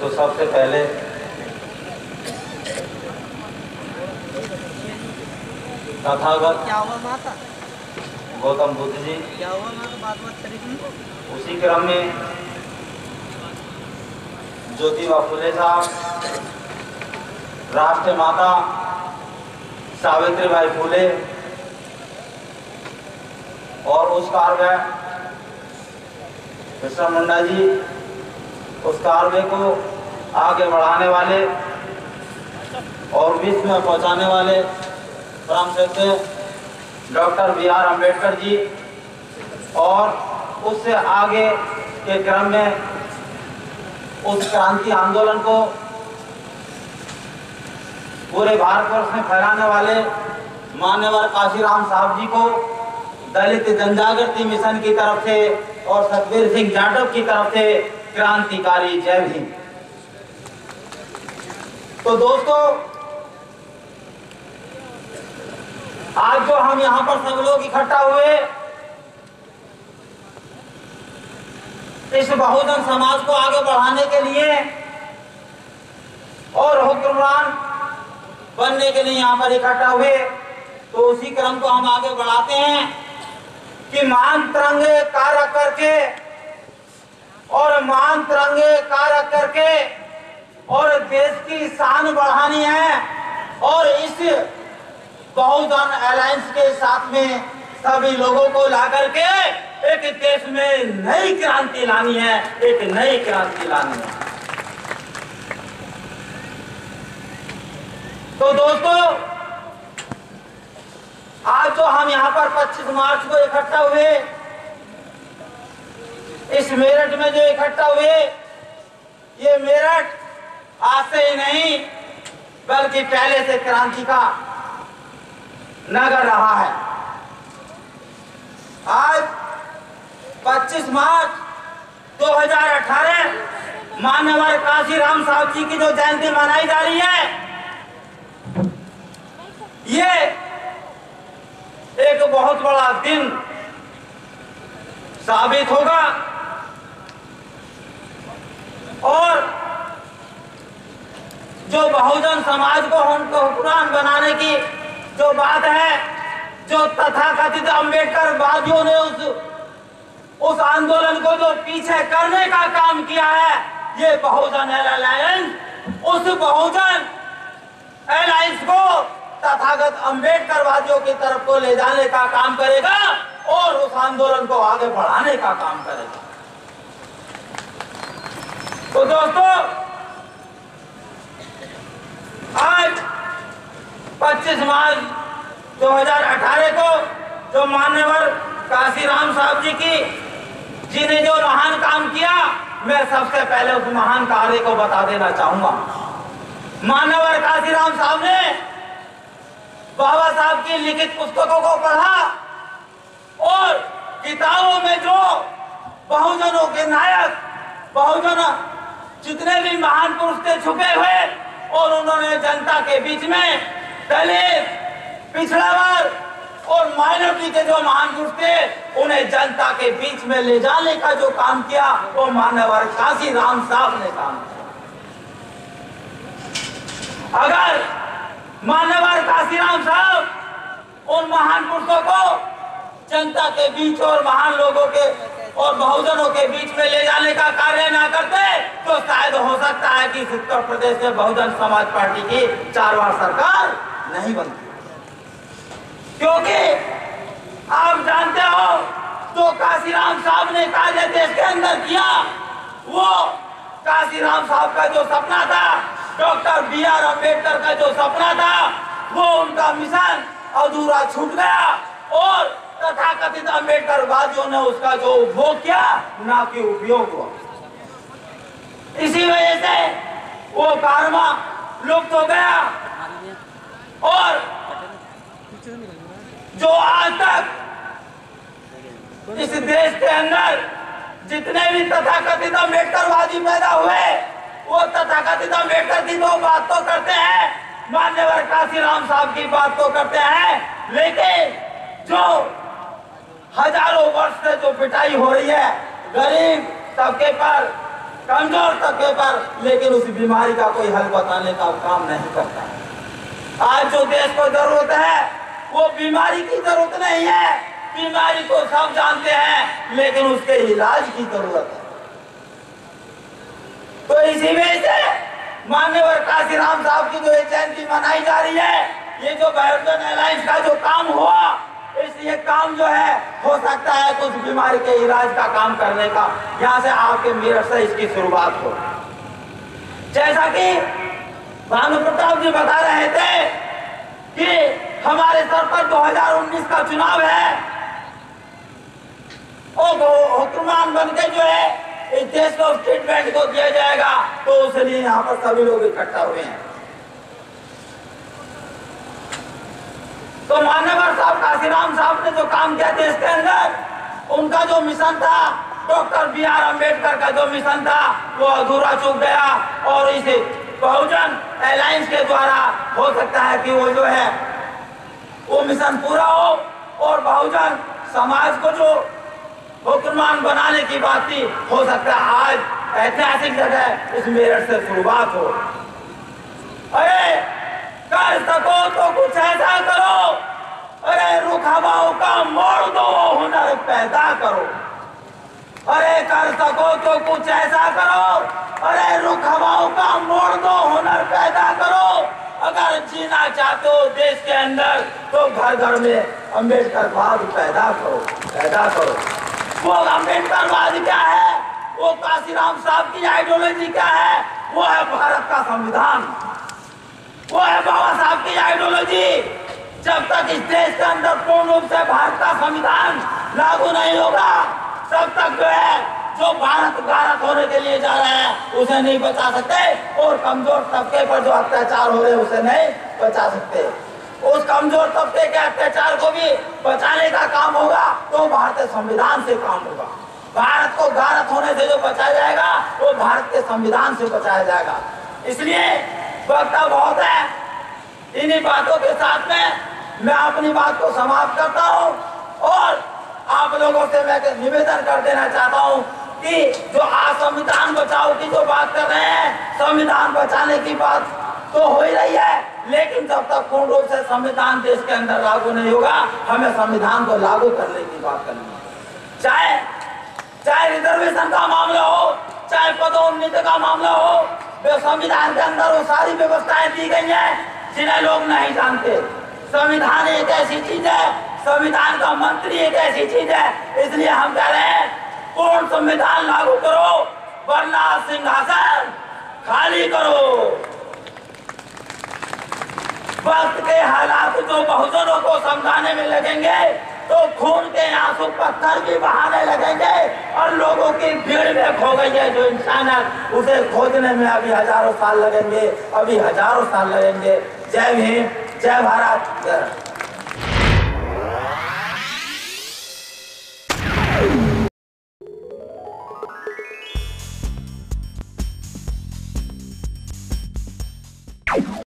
तो सबसे पहले तथागत गौतम बुद्ध जी, उसी क्रम में ज्योतिबा फूले साहब, राष्ट्र माता सावित्री बाई फूले और उस कार्य बिरसा मुंडा जी, उस कार्य को आगे बढ़ाने वाले और विश्व में पहुंचाने वाले परम सत्य doctor B R Ambedkar ji और उससे आगे के क्रम में उस क्रांति आंदोलन को पूरे भारतवर्ष में फैलाने वाले मान्यवर कांशीराम साहब जी को दलित जनजागृति मिशन की तरफ से और सतवीर सिंह जाटव की तरफ से क्रांतिकारी जय भीम। तो दोस्तों, आज जो हम यहाँ पर सब लोग इकट्ठा हुए, इस बहुजन समाज को आगे बढ़ाने के लिए और हुक्मरान बनने के लिए यहाँ पर इकट्ठा हुए, तो उसी क्रम को हम आगे बढ़ाते हैं कि मान तिरंगे कार्य करके और मान तिरंगे कार्य करके और देश की शान बढ़ानी है। और इस बहुजन अलायंस के साथ में सभी लोगों को लाकर के एक देश में नई क्रांति लानी है, एक नई क्रांति लानी है। तो दोस्तों, आज जो हम यहाँ पर 25 मार्च को इकट्ठा हुए, इस मेरठ में जो इकट्ठा हुए, ये मेरठ आज से ही नहीं बल्कि पहले से क्रांति का नगर रहा है। आज 25 मार्च 2018 मानवर कांशीराम साहब जी की जो जयंती मनाई जा रही है, ये एक बहुत बड़ा दिन साबित होगा और जो बहुजन समाज को उनको हुक्मरान बनाने की जो बात है, जो तथाकथित अंबेडकर वादियों ने उस आंदोलन को जो पीछे करने का काम किया है, ये बहुजन अलायंस उस बहुजन अलायंस को तथागत अंबेडकर वादियों की तरफ को ले जाने का काम करेगा और उस आंदोलन को आगे बढ़ाने का काम करेगा। तो दोस्तों, आज 25 मार्च 2018 को जो मान्यवर कांशीराम साहब जी की जिन्हें जो महान काम किया, मैं सबसे पहले उस महान कार्य को बता देना चाहूंगा। मान्यवर कांशीराम साहब ने बाबा साहब की लिखित पुस्तकों को पढ़ा और किताबों में जो बहुजनों के नायक, बहुजन जितने भी महान पुरुष थे छुपे हुए, और उन्होंने जनता के बीच में दलित, पिछड़ा वर्ग और माइनॉरिटी के जो महान पुरुष थे, उन्हें जनता के बीच में ले जाने का जो काम किया, वो मानवर कांशीराम साहब ने काम किया। अगर मानवर कांशीराम साहब उन महान पुरुषों को जनता के बीच और महान लोगों के और बहुजनों के बीच में ले जाने का कार्य ना करते, तो शायद हो सकता है कि उत्तर प्रदेश में बहुजन समाज पार्टी की 4 बार सरकार नहीं बनती। क्योंकि आप जानते हो जो कांशीराम साहब ने कार्य देश के अंदर किया, वो कांशीराम साहब का जो सपना था, डॉक्टर बी आर अंबेडकर का जो सपना था, वो उनका मिशन अधूरा छूट गया और तथाकथित अंबेडकर वादियों ने उसका जो उपभोग किया, ना कि उपयोग हुआ। इसी वजह से वो कारवा लुप्त हो गया और जो आज तक इस देश के अंदर जितने भी तथाकथित अंबेडकरवादी पैदा हुए, वो तथाकथित अंबेडकर की तो बात तो करते हैं, मान्यवर कांशीराम साहब की बात तो करते हैं, लेकिन जो हजारों वर्ष से जो पिटाई हो रही है, गरीब, सबके पर कंगाल तक पर, लेकिन उस बीमारी का कोई हल बताने का काम नहीं करता। आज जो देश को जरूरत है वो बीमारी की जरूरत नहीं है, बीमारी को सब जानते हैं लेकिन उसके इलाज की जरूरत है। तो इसी में से माननीय कांशीराम साहब की जो जयंती मनाई जा रही है, ये जो भारतीय एयरलाइंस का जो काम हुआ, इसलिए काम जो है हो सकता है कुछ बीमारी के इलाज का काम करने का यहाँ से आपके मेरठ से इसकी शुरुआत हो। जैसा कि भानु प्रताप जी बता रहे थे कि हमारे सर पर 2019 का चुनाव है, हुक्मरान बनके जो है इस देश को ट्रीटमेंट को दिया जाएगा, तो इसलिए यहाँ पर सभी लोग इकट्ठा हुए हैं। तो माननीय साहब कांशीराम साहब ने जो काम किया देश के अंदर, उनका जो मिशन था, डॉक्टर बी आर अंबेडकर का जो मिशन था, वो अधूरा छूट गया और इसे बहुजन एलायंस के द्वारा हो सकता है कि वो जो है वो मिशन पूरा हो और बहुजन समाज को जो हुक्मरान बनाने की बात थी, हो सकता है आज ऐतिहासिक जगह इस मेरठ से शुरुआत हो। अरे कर सको तो कुछ ऐसा करो, अरे रुखावाओं का मोड़ दो, हुनर पैदा करो। अरे कर सको तो कुछ ऐसा करो, अरे रुखावाओं का मोड़ दो, हुनर पैदा करो। अगर जीना चाहते हो देश के अंदर तो घर घर में अम्बेडकरवाद पैदा करो। वो अम्बेडकरवाद क्या है, वो कांशीराम साहब की आइडियोलॉजी क्या है, वो है भारत का संविधान, वो है बाबा साहब की आइडियोलॉजी। जब तक इस देश के अंदर पूर्ण रूप से भारत का संविधान लागू नहीं होगा, तब तक जो है जो भारत भारत होने के लिए जा रहा है उसे नहीं बचा सकते, और कमजोर तबके पर जो अत्याचार हो रहे हैं उसे नहीं बचा सकते। उस कमजोर तबके के अत्याचार को भी बचाने का काम होगा तो भारतीय संविधान से काम होगा। भारत को भारत होने से जो बचाया जाएगा वो भारत के संविधान से बचाया जाएगा। इसलिए वक्ता बहुत है, इन्हीं बातों के साथ में मैं अपनी बात को समाप्त करता हूँ और आप लोगों से मैं निवेदन कर देना चाहता हूँ कि जो आज संविधान बचाओ की जो बात कर रहे हैं, संविधान बचाने की बात तो हो ही रही है, लेकिन जब तक पूर्ण रूप से संविधान देश के अंदर लागू नहीं होगा, हमें संविधान को लागू करने की बात करनी है। चाहे रिजर्वेशन का मामला हो, चाहे पदोन्नति का मामला हो, वे संविधान के अंदर वो सारी व्यवस्थाएं दी गई है जिन्हें लोग नहीं जानते। संविधान एक ऐसी चीज है, संविधान का मंत्री एक ऐसी चीज है, इसलिए हम कह रहे हैं पूर्ण संविधान लागू करो वरना सिंहासन खाली करो। वक्त के हालात जो बहुजनों को समझाने में लगेंगे तो खून के आंसू पत्थर भी बहाने लगेंगे, और लोगों की भीड़ में खो गई है जो इंसानियत, उसे खोजने में अभी हजारों साल लगेंगे। जय हिंद, जय भारत।